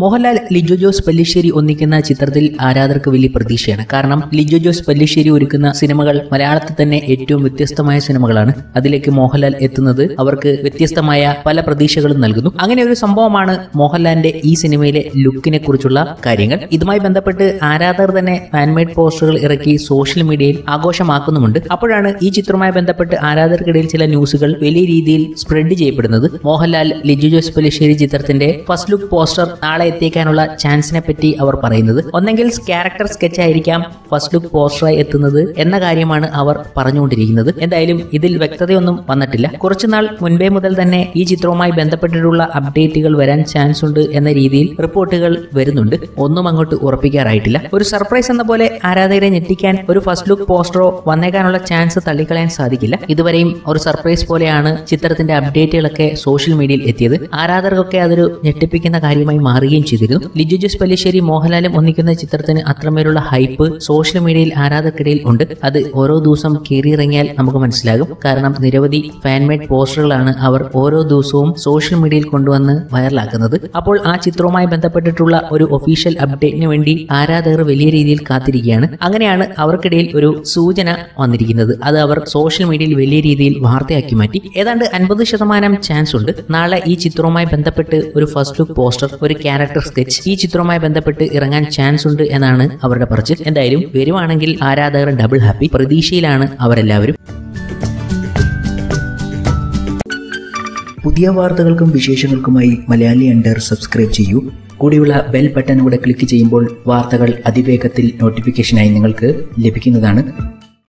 മോഹൻലാൽ ലിജോ ജോസ് പെല്ലിശ്ശേരി ഒന്നിക്കുന്ന ചിത്രത്തിൽ ആരാധകർക്ക് വലിയ പ്രതീക്ഷയാണ്. കാരണം ലിജോ ജോസ് പെല്ലിശ്ശേരി ഒരുക്കുന്ന സിനിമകൾ മലയാളത്തിൽ തന്നെ ഏറ്റവും വ്യത്യസ്തമായ സിനിമകളാണ്. അതിലേക്ക് മോഹൻലാൽ എത്തുന്നത് അവർക്ക് വ്യത്യസ്തമായ പല പ്രതീക്ഷകളും നൽകുന്നു. അങ്ങനെ ഒരു സംഭവമാണ് മോഹൻലാലിന്റെ ഈ സിനിമയിലെ ലുക്കിനെ കുറിച്ചുള്ള കാര്യങ്ങൾ. ഇതുമായി ബന്ധപ്പെട്ട് ആരാധകർ തന്നെ ഫാൻമേഡ് പോസ്റ്ററുകൾ ഇറക്കി സോഷ്യൽ മീഡിയയിൽ ആഘോഷമാക്കുന്നുമുണ്ട്. അപ്പോഴാണ് ഈ ചിത്രവുമായി ബന്ധപ്പെട്ട് ആരാധകർക്കിടയിൽ ചില ന്യൂസുകൾ വലിയ രീതിയിൽ സ്പ്രെഡ് ചെയ്യപ്പെടുന്നത്. മോഹൻലാൽ ലിജോ ജോസ് പെല്ലിശ്ശേരി ചിത്രത്തിന്റെ ഫസ്റ്റ് ലുക്ക് പോസ്റ്റർ നാളെ എത്തിക്കാനുള്ള ചാൻസിനെ പറ്റി അവർ പറയുന്നത്. ഒന്നെങ്കിൽ ക്യാരക്ടർ സ്കെച്ച് ആയിരിക്കാം ഫസ്റ്റ് ലുക്ക് പോസ്റ്ററായി എത്തുന്നത് എന്ന കാര്യമാണ് അവർ പറഞ്ഞുകൊണ്ടിരിക്കുന്നത്. എന്തായാലും ഇതിൽ വ്യക്തതയൊന്നും വന്നിട്ടില്ല. കുറച്ചുനാൾ മുൻപേ മുതൽ തന്നെ ഈ ചിത്രവുമായി ബന്ധപ്പെട്ടിട്ടുള്ള അപ്ഡേറ്റുകൾ വരാൻ ചാൻസ് ഉണ്ട് എന്ന രീതിയിൽ റിപ്പോർട്ടുകൾ വരുന്നുണ്ട്. ഒന്നും അങ്ങോട്ട് ഉറപ്പിക്കാറായിട്ടില്ല. ഒരു സർപ്രൈസ് എന്ന പോലെ ആരാധകരെ ഞെട്ടിക്കാൻ ഒരു ഫസ്റ്റ് ലുക്ക് പോസ്റ്ററോ വന്നേക്കാനുള്ള ചാൻസ് തള്ളിക്കളയാൻ സാധിക്കില്ല. ഇതുവരെയും ഒരു സർപ്രൈസ് പോലെയാണ് ചിത്രത്തിന്റെ അപ്ഡേറ്റുകളൊക്കെ സോഷ്യൽ മീഡിയയിൽ എത്തിയത്. ആരാധകർക്കൊക്കെ അതൊരു ഞെട്ടിപ്പിക്കുന്ന കാര്യമായി മാറുകയും ചെയ്തിരുന്നു. ലിജോ ജോസ് പെല്ലിശ്ശേരി മോഹൻലാലും ഒന്നിക്കുന്ന ചിത്രത്തിന് അത്രമേലുള്ള ഹൈപ്പ് സോഷ്യൽ മീഡിയയിൽ ആരാധകർക്കിടയിൽ ഉണ്ട്. അത് ഓരോ ദിവസം കയറിയിറങ്ങിയാൽ നമുക്ക് മനസ്സിലാകും. കാരണം നിരവധി ഫാൻമേഡ് പോസ്റ്ററുകളാണ് അവർ ഓരോ ദിവസവും സോഷ്യൽ മീഡിയയിൽ കൊണ്ടുവന്ന് വൈറലാക്കുന്നത്. അപ്പോൾ ആ ചിത്രവുമായി ബന്ധപ്പെട്ടിട്ടുള്ള ഒരു ഒഫീഷ്യൽ അപ്ഡേറ്റിന് വേണ്ടി ആരാധകർ വലിയ രീതിയിൽ കാത്തിരിക്കുകയാണ്. അങ്ങനെയാണ് അവർക്കിടയിൽ ഒരു സൂചന വന്നിരിക്കുന്നത്. അത് അവർ സോഷ്യൽ മീഡിയയിൽ വലിയ രീതിയിൽ വാർത്തയാക്കി മാറ്റി. ഏതാണ്ട് 50% ചാൻസ് ഉണ്ട് നാളെ ഈ ചിത്രവുമായി ബന്ധപ്പെട്ട് ഒരു ഫസ്റ്റ് ലുക്ക് പോസ്റ്റർ, ഒരു ക്യാരക്ടർ സ്കെച്ച് ഈ ചിത്രവുമായി ബന്ധപ്പെട്ട് ഇറങ്ങാൻ ചാൻസ് ഉണ്ട് എന്നാണ് അവരുടെ പറച്ചിൽ. എന്തായാലും വരുവാണെങ്കിൽ ആരാധകർ ഡബിൾ ഹാപ്പി പ്രതീക്ഷയിലാണ് അവരെല്ലാവരും. പുതിയ വാർത്തകൾക്കും വിശേഷങ്ങൾക്കുമായി മലയാളിയണ്ടർ സബ്സ്ക്രൈബ് ചെയ്യൂ. കൂടിയുള്ള ബെൽ ബട്ടൺ കൂടെ ക്ലിക്ക് ചെയ്യുമ്പോൾ വാർത്തകൾ അതിവേഗത്തിൽ നോട്ടിഫിക്കേഷനായി നിങ്ങൾക്ക് ലഭിക്കുന്നതാണ്.